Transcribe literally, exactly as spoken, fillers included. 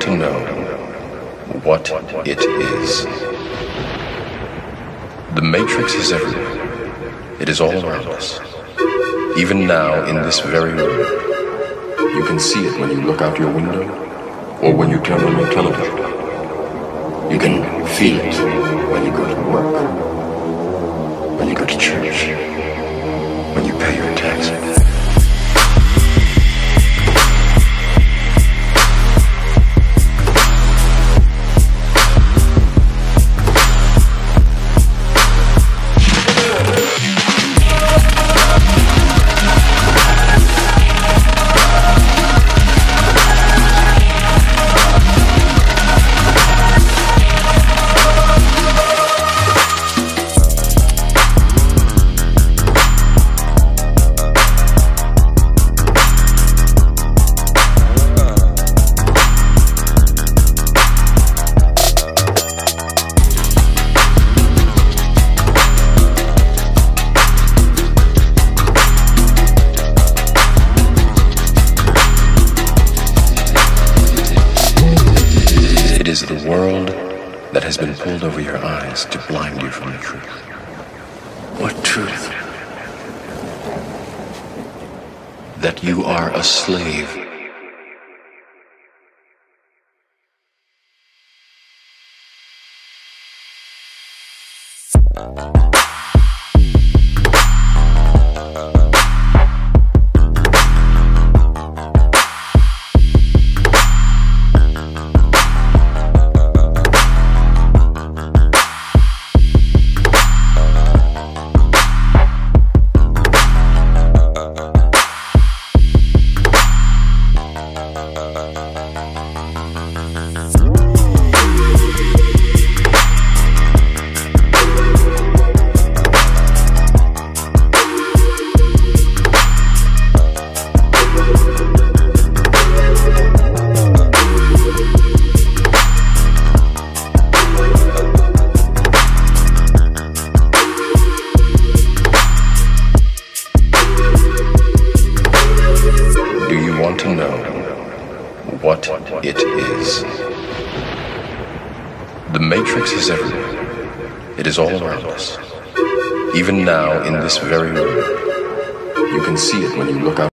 To know what it is. The Matrix is everywhere. It is all around us. Even now, in this very room, you can see it when you look out your window or when you turn on your television. You can feel it when you go to work, when you go to church, when you pay your taxes. It is the world that has been pulled over your eyes to blind you from the truth. What truth? That you are a slave. To know what it is. The Matrix is everywhere. It is all around us. Even now, in this very room, you can see it when you look out.